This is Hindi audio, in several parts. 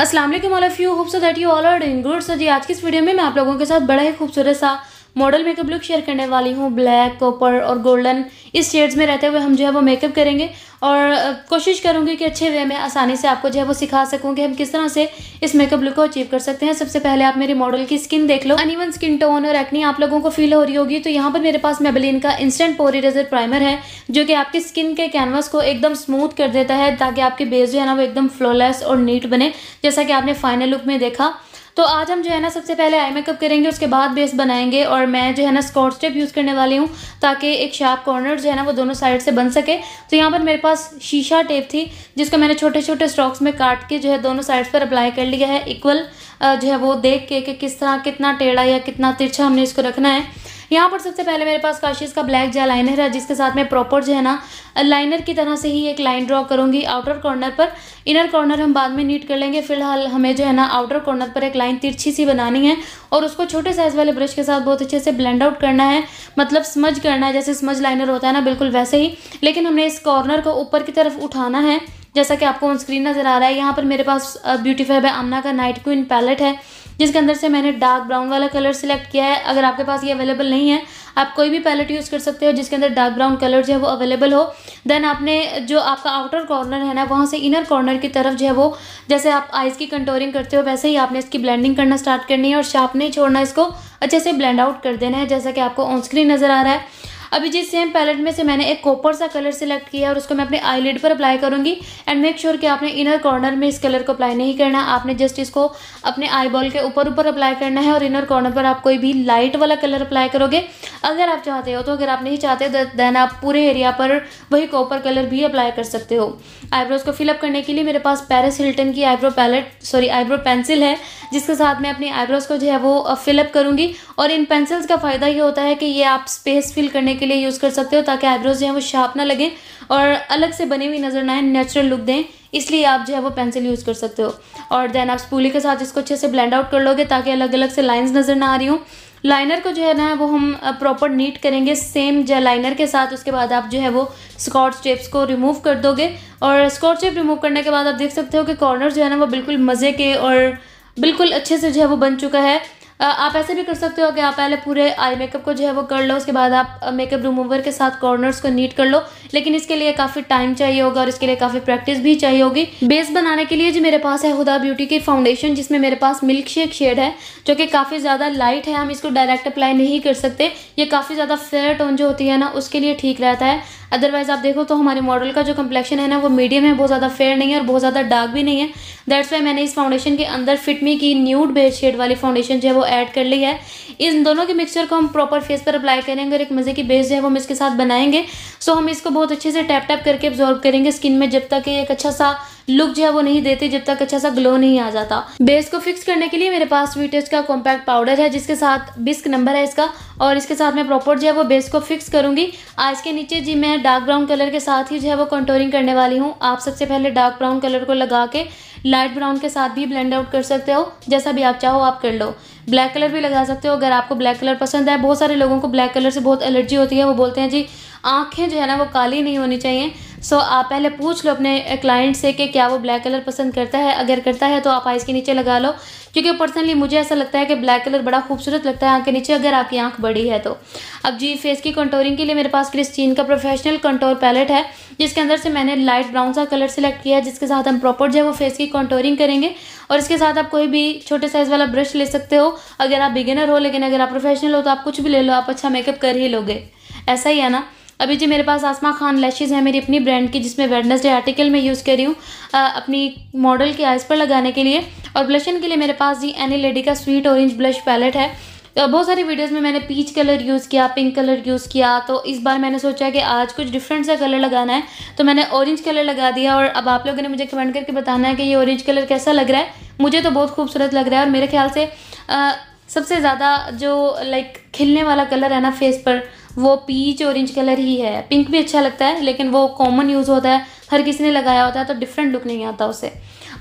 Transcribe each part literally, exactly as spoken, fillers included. अस्सलाम वालेकुम all of you, hope so that you all are doing good. So जी आज की इस वीडियो में मैं आप लोगों के साथ बड़ा ही खूबसूरत सा मॉडल मेकअप लुक शेयर करने वाली हूँ। ब्लैक, कॉपर और गोल्डन इस शेड्स में रहते हुए हम जो है वो मेकअप करेंगे और कोशिश करूँगी कि अच्छे वे में आसानी से आपको जो है वो सिखा सकूँ कि हम किस तरह से इस मेकअप लुक को अचीव कर सकते हैं। सबसे पहले आप मेरी मॉडल की स्किन देख लो, अनइवन स्किन टोन और एक्नी आप लोगों को फील हो रही होगी। तो यहाँ पर मेरे पास मेबेलिन का इंस्टेंट पोर इरेजर प्राइमर है जो कि आपकी स्किन के कैनवास को एकदम स्मूथ कर देता है ताकि आपके बेस जो है ना वो एकदम फ्लॉलेस और नीट बने, जैसा कि आपने फाइनल लुक में देखा। तो आज हम जो है ना सबसे पहले आई मेकअप करेंगे, उसके बाद बेस बनाएंगे और मैं जो है ना स्कॉच टेप यूज़ करने वाली हूँ ताकि एक शार्प कॉर्नर जो है ना वो दोनों साइड से बन सके। तो यहाँ पर मेरे पास शीशा टेप थी जिसको मैंने छोटे छोटे स्ट्रोक्स में काट के जो है दोनों साइड्स पर अप्लाई कर लिया है, इक्वल जो है वो देख के कि किस तरह कितना टेढ़ा या कितना तिरछा हमने इसको रखना है। यहाँ पर सबसे पहले मेरे पास काशीज़ का ब्लैक जेल लाइनर है जिसके साथ मैं प्रॉपर जो है ना लाइनर की तरह से ही एक लाइन ड्रॉ करूँगी आउटर कॉर्नर पर। इनर कॉर्नर हम बाद में नीट कर लेंगे, फिलहाल हमें जो है ना आउटर कॉर्नर पर एक लाइन तिरछी सी बनानी है और उसको छोटे साइज़ वाले ब्रश के साथ बहुत अच्छे से ब्लेंड आउट करना है, मतलब स्मज करना है। जैसे स्मज लाइनर होता है ना बिल्कुल वैसे ही, लेकिन हमने इस कॉर्नर को ऊपर की तरफ उठाना है जैसा कि आपको ऑन स्क्रीन नज़र आ रहा है। यहाँ पर मेरे पास ब्यूटी फैब आमना का नाइट क्वीन पैलेट है जिसके अंदर से मैंने डार्क ब्राउन वाला कलर सिलेक्ट किया है। अगर आपके पास ये अवेलेबल नहीं है आप कोई भी पैलेट यूज़ कर सकते हो जिसके अंदर डार्क ब्राउन कलर जो है वो अवेलेबल हो। देन आपने जो आपका आउटर कॉर्नर है ना वहाँ से इनर कॉर्नर की तरफ जो है वो जैसे आप आइज़ की कंटोरिंग करते हो वैसे ही आपने इसकी ब्लेंडिंग करना स्टार्ट करनी है और शार्प नहीं छोड़ना, इसको अच्छे से ब्लेंड आउट कर देना है जैसा कि आपको ऑन स्क्रीन नज़र आ रहा है। अभी जिस सेम पैलेट में से मैंने एक कॉपर सा कलर सिलेक्ट किया और उसको मैं अपने आईलिड पर अप्लाई करूँगी। एंड मेक श्योर कि आपने इनर कॉर्नर में इस कलर को अप्लाई नहीं करना, आपने जस्ट इसको अपने आईबॉल के ऊपर ऊपर अप्लाई करना है और इनर कॉर्नर पर आप कोई भी लाइट वाला कलर अप्लाई करोगे अगर आप चाहते हो तो। अगर आप नहीं चाहते देन आप पूरे एरिया पर वही कॉपर कलर भी अप्लाई कर सकते हो। आईब्रोज़ को फिलअप करने के लिए मेरे पास पेरिस हिल्टन की eyebrow palette sorry eyebrow pencil है जिसके साथ मैं अपनी आईब्रोज़ को जो है वो फिलअप करूँगी। और इन पेंसिल्स का फ़ायदा ये होता है कि ये आप स्पेस फिल करने के लिए यूज़ कर सकते हो ताकि आईब्रोज जो है वो शार्प ना लगे और अलग से बनी हुई नज़र ना आए, नेचुरल लुक दें, इसलिए आप जो है वो पेंसिल यूज़ कर सकते हो। और देन आप स्पूली के साथ इसको अच्छे से ब्लेंड आउट कर लोगे ताकि अलग अलग से लाइंस नज़र ना आ रही हों। लाइनर को जो है ना वो हम प्रॉपर नीट करेंगे सेम जेल लाइनर के साथ। उसके बाद आप जो है वो स्कॉच टेप्स को रिमूव कर दोगे और स्कॉच टेप रिमूव करने के बाद आप देख सकते हो कि कॉर्नर जो है ना वो बिल्कुल मज़े के और बिल्कुल अच्छे से जो है वो बन चुका है। आप ऐसे भी कर सकते हो कि आप पहले पूरे आई मेकअप को जो है वो कर लो, उसके बाद आप मेकअप रिमूवर के साथ कॉर्नर्स को नीट कर लो, लेकिन इसके लिए काफ़ी टाइम चाहिए होगा और इसके लिए काफ़ी प्रैक्टिस भी चाहिए होगी। बेस बनाने के लिए जो मेरे पास है हुदा ब्यूटी की फाउंडेशन जिसमें मेरे पास मिल्क शेक शेड है जो कि काफ़ी ज़्यादा लाइट है, हम इसको डायरेक्ट अप्लाई नहीं कर सकते। ये काफ़ी ज़्यादा फेयर टोन जो होती है ना उसके लिए ठीक रहता है, अदरवाइज़ आप देखो तो हमारे मॉडल का जो कम्प्लेक्शन है ना वो मीडियम है, बहुत ज़्यादा फेयर नहीं है और बहुत ज़्यादा डार्क भी नहीं है। दैट्स वाई मैंने इस फाउंडेशन के अंदर फिटमी की न्यूड बेज शेड वाली फाउंडेशन जो है वो ऐड कर ली है। इन दोनों के मिक्सचर को हम प्रॉपर फेस पर अप्लाई करेंगे और एक मज़े की बेस जो है वो हम इसके साथ बनाएंगे। सो हम इसको बहुत अच्छे से टैप टैप करके एब्जॉर्ब करेंगे स्किन में जब तक एक अच्छा सा लुक जो है वो नहीं देते, जब तक अच्छा सा ग्लो नहीं आ जाता। बेस को फिक्स करने के लिए मेरे पास स्वीटेस्ट का कॉम्पैक्ट पाउडर है जिसके साथ बिस्क नंबर है इसका और इसके साथ मैं प्रॉपर जो है वो बेस को फिक्स करूँगी। आज के नीचे जी मैं डार्क ब्राउन कलर के साथ ही जो है वो कंटूरिंग करने वाली हूँ। आप सबसे पहले डार्क ब्राउन कलर को लगा के लाइट ब्राउन के साथ भी ब्लेंड आउट कर सकते हो, जैसा भी आप चाहो आप कर लो। ब्लैक कलर भी लगा सकते हो अगर आपको ब्लैक कलर पसंद है। बहुत सारे लोगों को ब्लैक कलर से बहुत एलर्जी होती है, वो बोलते हैं जी आँखें जो है ना वो काली नहीं होनी चाहिए। सो so, आप पहले पूछ लो अपने क्लाइंट से कि क्या वो ब्लैक कलर पसंद करता है, अगर करता है तो आप आइज़ के नीचे लगा लो, क्योंकि पर्सनली मुझे ऐसा लगता है कि ब्लैक कलर बड़ा खूबसूरत लगता है आँख के नीचे अगर आपकी आँख बड़ी है तो। अब जी फेस की कंटोरिंग के लिए मेरे पास क्रिस्टीन का प्रोफेशनल कंटोर पैलेट है जिसके अंदर से मैंने लाइट ब्राउन सा कलर सेलेक्ट किया है जिसके साथ हम प्रॉपर जो है वो फेस की कंटोरिंग करेंगे। और इसके साथ आप कोई भी छोटे साइज़ वाला ब्रश ले सकते हो अगर आप बिगिनर हो, लेकिन अगर आप प्रोफेशनल हो तो आप कुछ भी ले लो, आप अच्छा मेकअप कर ही लोगे, ऐसा ही है ना। अभी जी मेरे पास आसमा खान लैशेज़ हैं मेरी अपनी ब्रांड की जिसमें वेडनेसडे आर्टिकल में यूज़ कर रही हूँ अपनी मॉडल के आइज़ पर लगाने के लिए। और ब्लशन के लिए मेरे पास जी एनीलेडी का स्वीट ऑरेंज ब्लश पैलेट है। तो बहुत सारी वीडियोस में मैंने पीच कलर यूज़ किया, पिंक कलर यूज़ किया, तो इस बार मैंने सोचा कि आज कुछ डिफरेंट सा कलर लगाना है तो मैंने ऑरेंज कलर लगा दिया। और अब आप लोगों ने मुझे कमेंट करके बताना है कि ये ऑरेंज कलर कैसा लग रहा है। मुझे तो बहुत खूबसूरत लग रहा है और मेरे ख्याल से आ, सबसे ज़्यादा जो लाइक खिलने वाला कलर है ना फेस पर वो पीच ऑरेंज कलर ही है। पिंक भी अच्छा लगता है लेकिन वो कॉमन यूज़ होता है, हर किसी ने लगाया होता है तो डिफरेंट लुक नहीं आता उसे।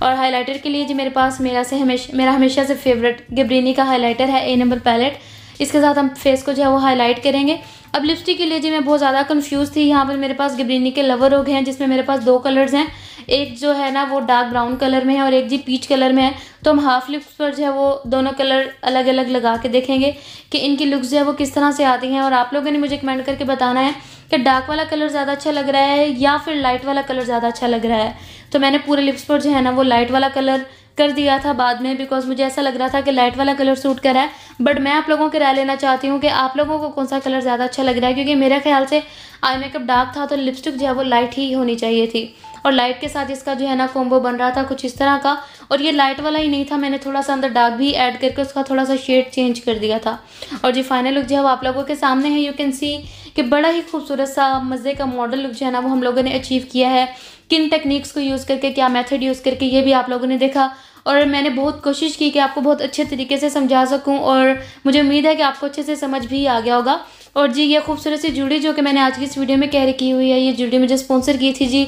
और हाइलाइटर के लिए जी मेरे पास मेरा से हमेशा मेरा हमेशा से फेवरेट गैब्रिनी का हाइलाइटर है ए नंबर पैलेट, इसके साथ हम फेस को जो है वो हाईलाइट करेंगे। अब लिपस्टिक के लिए जी मैं बहुत ज़्यादा कंफ्यूज थी। यहाँ पर मेरे पास गैब्रिनी के लवर रोग हैं जिसमें मेरे पास दो कलर्स हैं, एक जो है ना वो डार्क ब्राउन कलर में है और एक जी पीच कलर में है। तो हम हाफ लिप्स पर जो है वो दोनों कलर अलग अलग लगा के देखेंगे कि इनकी लुक्स जो है वो किस तरह से आती हैं। और आप लोगों ने मुझे कमेंट करके बताना है कि डार्क वाला कलर ज़्यादा अच्छा लग रहा है या फिर लाइट वाला कलर ज़्यादा अच्छा लग रहा है। तो मैंने पूरे लिप्स पर जो है ना वो लाइट वाला कलर कर दिया था बाद में, बिकॉज मुझे ऐसा लग रहा था कि लाइट वाला कलर सूट कर रहा है। बट मैं आप लोगों की राय लेना चाहती हूँ कि आप लोगों को कौन सा कलर ज़्यादा अच्छा लग रहा है, क्योंकि मेरे ख्याल से आई मेकअप डार्क था तो लिपस्टिक जो है वो लाइट ही होनी चाहिए थी और लाइट के साथ इसका जो है ना कॉम्बो बन रहा था कुछ इस तरह का। और ये लाइट वाला ही नहीं था, मैंने थोड़ा सा अंदर डार्क भी ऐड करके उसका थोड़ा सा शेड चेंज कर दिया था। और जी फाइनल लुक जो है वो आप लोगों के सामने है। यू कैन सी कि बड़ा ही खूबसूरत सा मज़े का मॉडल लुक जो है ना वो हम लोगों ने अचीव किया है, किन टेक्निक्स को यूज़ करके, क्या मेथड यूज़ करके, ये भी आप लोगों ने देखा। और मैंने बहुत कोशिश की कि आपको बहुत अच्छे तरीके से समझा सकूं और मुझे उम्मीद है कि आपको अच्छे से समझ भी आ गया होगा। और जी ये खूबसूरत सी जूड़ी जो कि मैंने आज की इस वीडियो में कैरी की हुई है, ये जूड़ी मुझे स्पॉन्सर की थी जी,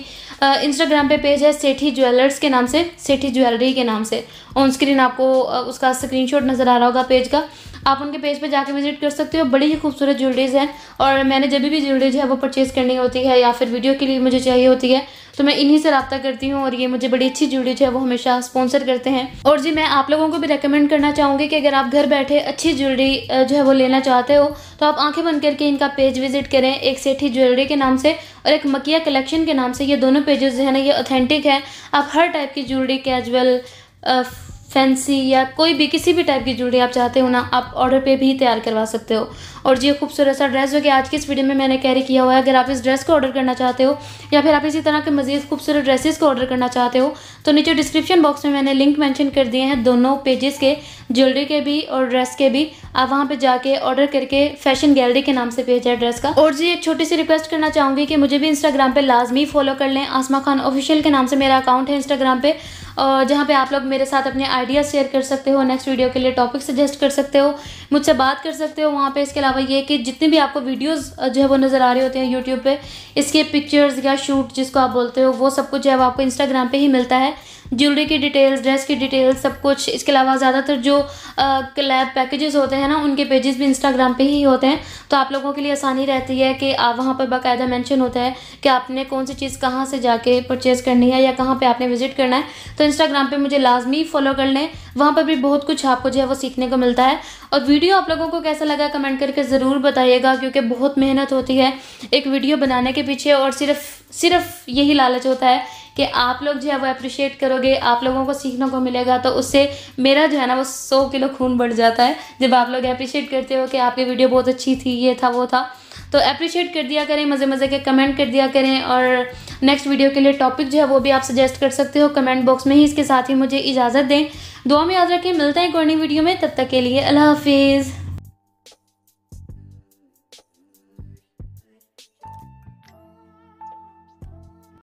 इंस्टाग्राम पे पेज है सेठी ज्वेलर्स के नाम से, सेठी ज्वेलरी के नाम से। ऑन स्क्रीन आपको उसका स्क्रीनशॉट नज़र आ रहा होगा पेज का, आप उनके पेज पे जाके विजिट कर सकते हो। बड़ी ही खूबसूरत ज्वेलरीज हैं और मैंने जब भी ज्वेलरीज है वो परचेज़ करनी होती है या फिर वीडियो के लिए मुझे चाहिए होती है तो मैं इन्हीं से रब्ता करती हूँ और ये मुझे बड़ी अच्छी ज्वेलरी जो है वो हमेशा स्पॉन्सर करते हैं। और जी मैं आप लोगों को भी रेकमेंड करना चाहूँगी कि अगर आप घर बैठे अच्छी ज्वेलरी जो है वो लेना चाहते हो तो आप आंखें बंद करके इनका पेज विजिट करें, एक सेठी ज्वेलरी के नाम से और एक मकिया कलेक्शन के नाम से। ये दोनों पेजेस जो है ना ये ऑथेंटिक है, आप हर टाइप की ज्वेलरी, कैजुअल, फैंसी या कोई भी किसी भी टाइप की ज्वेलरी आप चाहते हो ना आप ऑर्डर पे भी तैयार करवा सकते हो। और ये खूबसूरत सा ड्रेस जो कि आज की इस वीडियो में मैंने कैरी किया हुआ है, अगर आप इस ड्रेस को ऑर्डर करना चाहते हो या फिर आप इसी तरह के मज़ीद खूबसूरत ड्रेसेस को ऑर्डर करना चाहते हो तो नीचे डिस्क्रिप्शन बॉक्स में मैंने लिंक मेंशन कर दिए हैं दोनों पेजेस के, ज्वेलरी के भी और ड्रेस के भी। आप वहाँ पे जाके ऑर्डर करके, फैशन गैलरी के नाम से पेज है ड्रेस का। और जी एक छोटी सी रिक्वेस्ट करना चाहूँगी कि मुझे भी इंस्टाग्राम पे लाजमी फॉलो कर लें, आसमा खान ऑफिशियल के नाम से मेरा अकाउंट है इंस्टाग्राम पे, और जहाँ पे आप लोग मेरे साथ अपने आइडियाज़ शेयर कर सकते हो, नेक्स्ट वीडियो के लिए टॉपिक सजेस्ट कर सकते हो, मुझसे बात कर सकते हो वहाँ पे। इसके अलावा ये कि जितने भी आपको वीडियोस जो है वो नज़र आ रहे होते हैं यूट्यूब पे, इसके पिक्चर्स या शूट जिसको आप बोलते हो वो सब कुछ जो है आपको इंस्टाग्राम पे ही मिलता है, ज्वेलरी की डिटेल्स, ड्रेस की डिटेल्स, सब कुछ। इसके अलावा ज़्यादातर जो कलैब पैकेजेस होते हैं ना उनके पेजेस भी इंस्टाग्राम पे ही होते हैं, तो आप लोगों के लिए आसानी रहती है कि आप वहाँ पर बाकायदा मेंशन होता है कि आपने कौन सी चीज़ कहाँ से जाके परचेज़ करनी है या कहाँ पे आपने विजिट करना है। तो इंस्टाग्राम पे मुझे लाजमी फॉलो कर लें, वहाँ पर भी बहुत कुछ आपको जो है वो सीखने को मिलता है। और वीडियो आप लोगों को कैसा लगा कमेंट करके ज़रूर बताइएगा, क्योंकि बहुत मेहनत होती है एक वीडियो बनाने के पीछे और सिर्फ सिर्फ यही लालच होता है कि आप लोग जो है वो अप्रिशिएट करोगे, आप लोगों को सीखने को मिलेगा, तो उससे मेरा जो है ना वो सौ किलो खून बढ़ जाता है जब आप लोग अप्रिशिएट करते हो कि आपकी वीडियो बहुत अच्छी थी, ये था वो था। तो अप्रिशिएट कर दिया करें, मज़े मज़े के कमेंट कर दिया करें और नेक्स्ट वीडियो के लिए टॉपिक जो है वो भी आप सजेस्ट कर सकते हो कमेंट बॉक्स में ही। इसके साथ ही मुझे इजाज़त दें, दुआ में याद रखें, मिलते हैं एक और नई वीडियो में, तब तक के लिए अल्लाह हाफिज़।